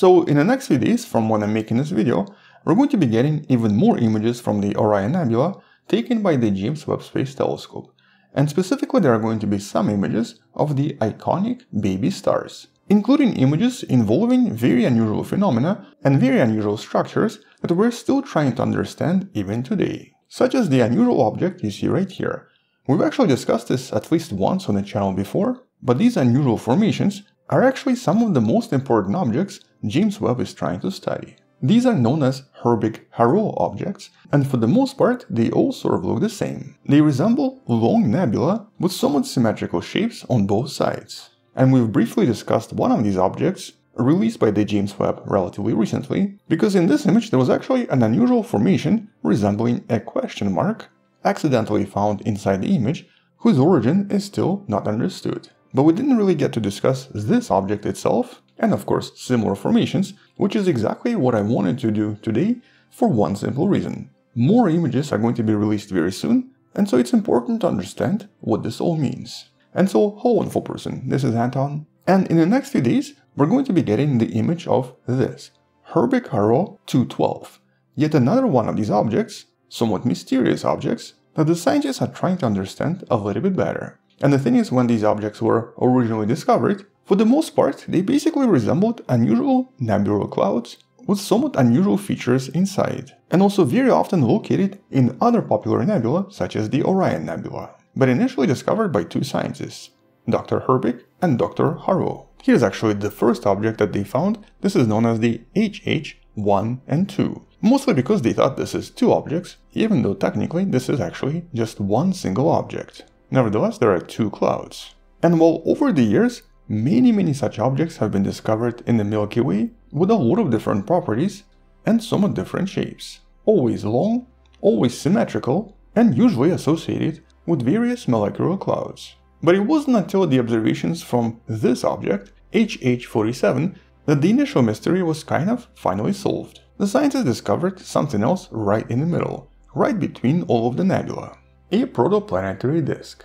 So in the next few days from what I'm making this video, we're going to be getting even more images from the Orion Nebula taken by the James Webb Space Telescope. And specifically there are going to be some images of the iconic baby stars, including images involving very unusual phenomena and very unusual structures that we're still trying to understand even today. Such as the unusual object you see right here. We've actually discussed this at least once on the channel before, but these unusual formations are actually some of the most important objects James Webb is trying to study. These are known as Herbig-Haro objects, and for the most part they all sort of look the same. They resemble long nebula with somewhat symmetrical shapes on both sides. And we've briefly discussed one of these objects, released by the James Webb relatively recently, because in this image there was actually an unusual formation resembling a question mark, accidentally found inside the image, whose origin is still not understood. But we didn't really get to discuss this object itself, and of course similar formations, which is exactly what I wanted to do today for one simple reason. More images are going to be released very soon, and so it's important to understand what this all means. And so, hello wonderful person, this is Anton, and in the next few days we're going to be getting the image of this, Herbig-Haro 212, yet another one of these objects, somewhat mysterious objects, that the scientists are trying to understand a little bit better. And the thing is, when these objects were originally discovered, for the most part they basically resembled unusual nebular clouds with somewhat unusual features inside, and also very often located in other popular nebulae such as the Orion Nebula, but initially discovered by two scientists, Dr. Herbig and Dr. Haro. Here's actually the first object that they found. This is known as the HH1 and 2, mostly because they thought this is two objects, even though technically this is actually just one single object. Nevertheless, there are two clouds. And while over the years, many such objects have been discovered in the Milky Way with a lot of different properties and somewhat different shapes. Always long, always symmetrical, and usually associated with various molecular clouds. But it wasn't until the observations from this object, HH47, that the initial mystery was kind of finally solved. The scientists discovered something else right in the middle, right between all of the nebula. A protoplanetary disk.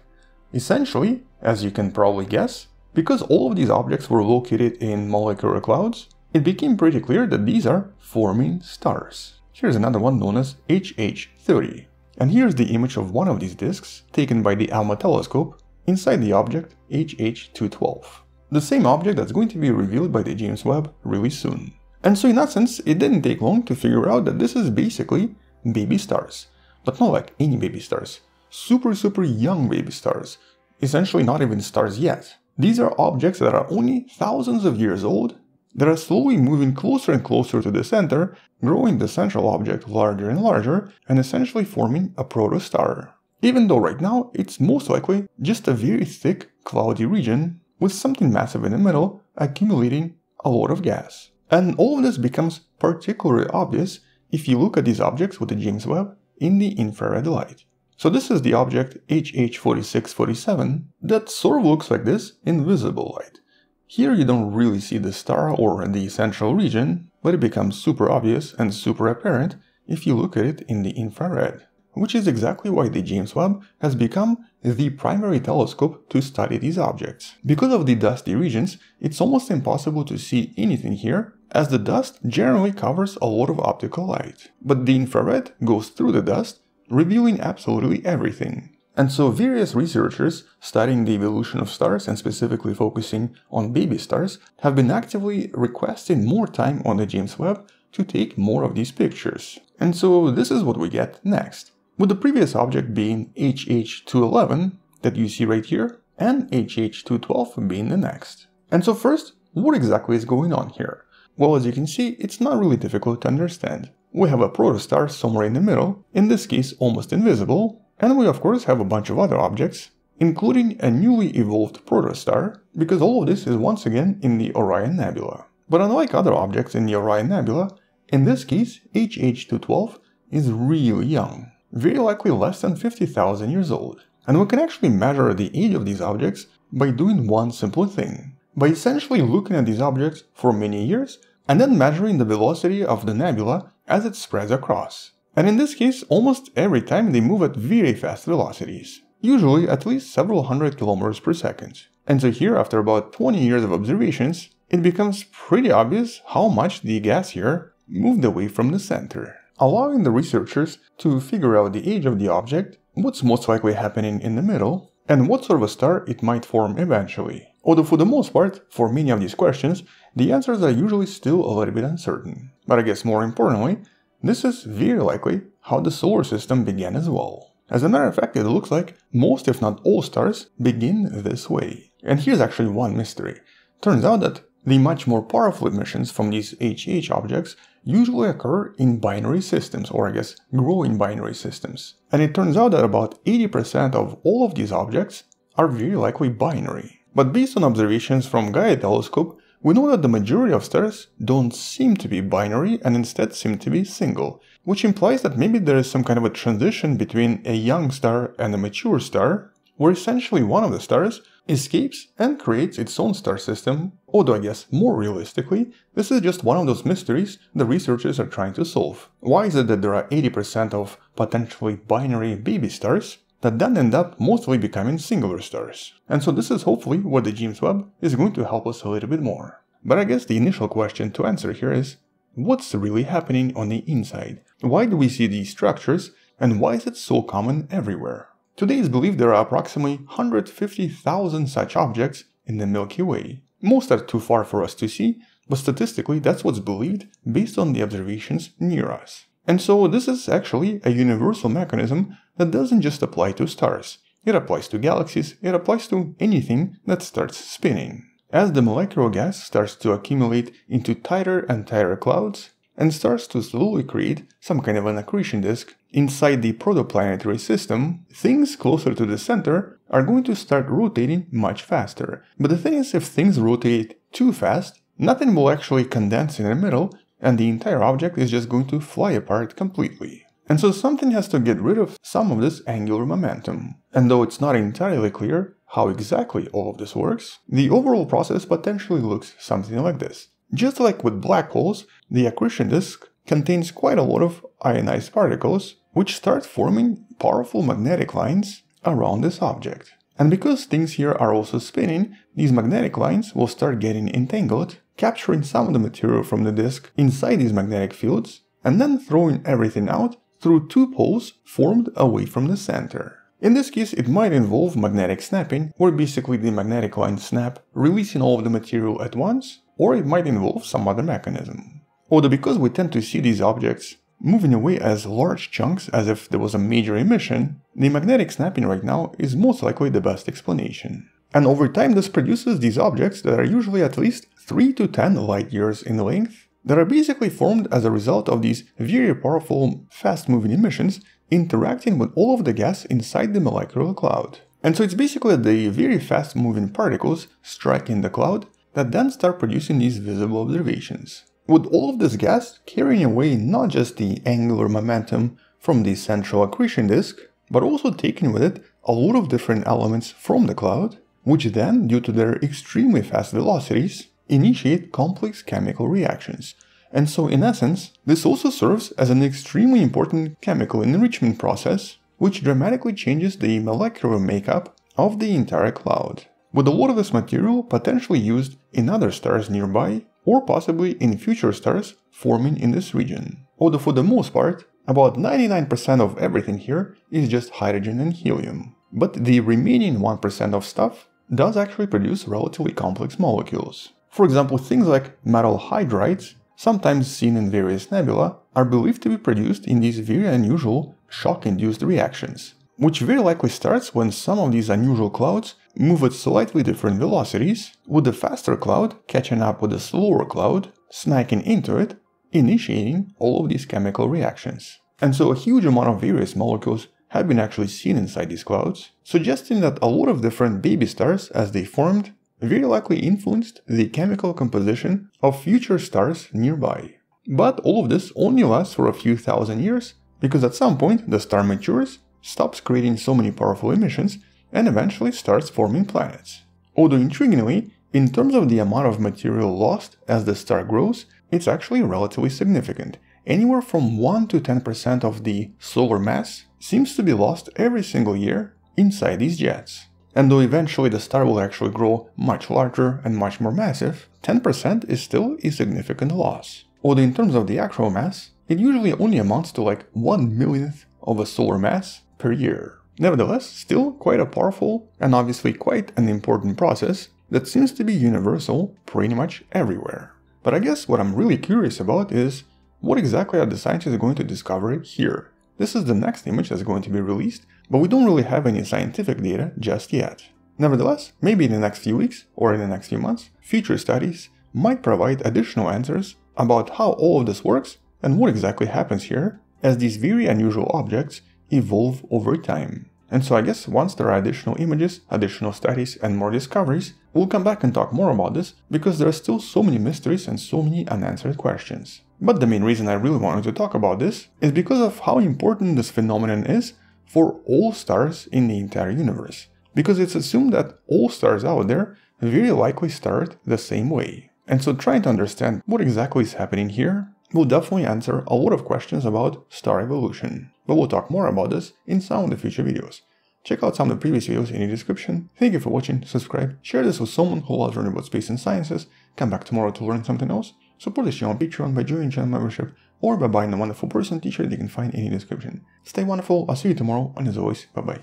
Essentially, as you can probably guess, because all of these objects were located in molecular clouds, it became pretty clear that these are forming stars. Here's another one known as HH30. And here's the image of one of these disks, taken by the ALMA telescope, inside the object HH212. The same object that's going to be revealed by the James Webb really soon. And so in essence, it didn't take long to figure out that this is basically baby stars. But not like any baby stars. Super young baby stars. Essentially not even stars yet. These are objects that are only thousands of years old, that are slowly moving closer and closer to the center, growing the central object larger and larger, and essentially forming a protostar. Even though right now it's most likely just a very thick, cloudy region with something massive in the middle accumulating a lot of gas. And all of this becomes particularly obvious if you look at these objects with the James Webb in the infrared light. So this is the object HH46-47 that sort of looks like this in visible light. Here you don't really see the star or the central region, but it becomes super obvious and super apparent if you look at it in the infrared. Which is exactly why the James Webb has become the primary telescope to study these objects. Because of the dusty regions, it's almost impossible to see anything here, as the dust generally covers a lot of optical light. But the infrared goes through the dust, revealing absolutely everything. And so various researchers studying the evolution of stars and specifically focusing on baby stars have been actively requesting more time on the James Webb to take more of these pictures. And so this is what we get next. With the previous object being HH211 that you see right here, and HH212 being the next. And so first, what exactly is going on here? Well, as you can see, it's not really difficult to understand. We have a protostar somewhere in the middle, in this case almost invisible, and we of course have a bunch of other objects, including a newly evolved protostar, because all of this is once again in the Orion Nebula. But unlike other objects in the Orion Nebula, in this case HH212 is really young. Very likely less than 50,000 years old. And we can actually measure the age of these objects by doing one simple thing. By essentially looking at these objects for many years and then measuring the velocity of the nebula as it spreads across. And in this case, almost every time they move at very fast velocities, usually at least several hundred kilometers per second. And so here, after about 20 years of observations, it becomes pretty obvious how much the gas here moved away from the center, allowing the researchers to figure out the age of the object, what's most likely happening in the middle, and what sort of a star it might form eventually. Although for the most part, for many of these questions, the answers are usually still a little bit uncertain. But I guess more importantly, this is very likely how the solar system began as well. As a matter of fact, it looks like most if not all stars begin this way. And here's actually one mystery. Turns out that the much more powerful emissions from these HH objects usually occur in binary systems, or I guess growing binary systems. And it turns out that about 80% of all of these objects are very likely binary. But based on observations from Gaia telescope, we know that the majority of stars don't seem to be binary and instead seem to be single, which implies that maybe there is some kind of a transition between a young star and a mature star, where essentially one of the stars escapes and creates its own star system, although I guess more realistically, this is just one of those mysteries the researchers are trying to solve. Why is it that there are 80% of potentially binary baby stars that then end up mostly becoming singular stars? And so this is hopefully what the James Webb is going to help us a little bit more. But I guess the initial question to answer here is, what's really happening on the inside? Why do we see these structures, and why is it so common everywhere? Today it's believed there are approximately 150,000 such objects in the Milky Way. Most are too far for us to see, but statistically that's what's believed based on the observations near us. And so this is actually a universal mechanism that doesn't just apply to stars. It applies to galaxies, it applies to anything that starts spinning. As the molecular gas starts to accumulate into tighter and tighter clouds, and starts to slowly create some kind of an accretion disk inside the protoplanetary system, things closer to the center are going to start rotating much faster. But the thing is, if things rotate too fast, nothing will actually condense in the middle, and the entire object is just going to fly apart completely. And so something has to get rid of some of this angular momentum. And though it's not entirely clear how exactly all of this works, the overall process potentially looks something like this. Just like with black holes, the accretion disk contains quite a lot of ionized particles, which start forming powerful magnetic lines around this object. And because things here are also spinning, these magnetic lines will start getting entangled, capturing some of the material from the disk inside these magnetic fields, and then throwing everything out through two poles formed away from the center. In this case, it might involve magnetic snapping, where basically the magnetic lines snap, releasing all of the material at once, or it might involve some other mechanism. Although because we tend to see these objects moving away as large chunks as if there was a major emission, the magnetic snapping right now is most likely the best explanation. And over time this produces these objects that are usually at least 3 to 10 light years in length, that are basically formed as a result of these very powerful, fast-moving emissions interacting with all of the gas inside the molecular cloud. And so it's basically the very fast-moving particles striking the cloud that then start producing these visible observations. With all of this gas carrying away not just the angular momentum from the central accretion disk, but also taking with it a lot of different elements from the cloud, which then, due to their extremely fast velocities, initiate complex chemical reactions. And so in essence, this also serves as an extremely important chemical enrichment process, which dramatically changes the molecular makeup of the entire cloud, with a lot of this material potentially used in other stars nearby, or possibly in future stars forming in this region. Although for the most part, about 99% of everything here is just hydrogen and helium. But the remaining 1% of stuff does actually produce relatively complex molecules. For example, things like metal hydrides, sometimes seen in various nebulae, are believed to be produced in these very unusual shock-induced reactions, which very likely starts when some of these unusual clouds move at slightly different velocities, with the faster cloud catching up with the slower cloud, snaking into it, initiating all of these chemical reactions. And so a huge amount of various molecules have been actually seen inside these clouds, suggesting that a lot of different baby stars as they formed very likely influenced the chemical composition of future stars nearby. But all of this only lasts for a few thousand years, because at some point the star matures, stops creating so many powerful emissions, and eventually starts forming planets. Although intriguingly, in terms of the amount of material lost as the star grows, it's actually relatively significant. Anywhere from 1 to 10% of the solar mass seems to be lost every single year inside these jets. And though eventually the star will actually grow much larger and much more massive, 10% is still a significant loss. Although in terms of the actual mass, it usually only amounts to like 1/1,000,000th of a solar mass per year. Nevertheless, still quite a powerful and obviously quite an important process that seems to be universal pretty much everywhere. But I guess what I'm really curious about is what exactly are the scientists going to discover here? This is the next image that's going to be released, but we don't really have any scientific data just yet. Nevertheless, maybe in the next few weeks or in the next few months, future studies might provide additional answers about how all of this works and what exactly happens here as these very unusual objects evolve over time. And so I guess once there are additional images, additional studies and more discoveries, we'll come back and talk more about this because there are still so many mysteries and so many unanswered questions. But the main reason I really wanted to talk about this is because of how important this phenomenon is for all stars in the entire universe. Because it's assumed that all stars out there very likely start the same way. And so trying to understand what exactly is happening here will definitely answer a lot of questions about star evolution. But we'll talk more about this in some of the future videos. Check out some of the previous videos in the description. Thank you for watching, subscribe, share this with someone who loves learning about space and sciences, come back tomorrow to learn something else, support this channel on Patreon by joining channel membership or by buying a wonderful person t-shirt you can find in the description. Stay wonderful, I'll see you tomorrow, and as always, bye bye.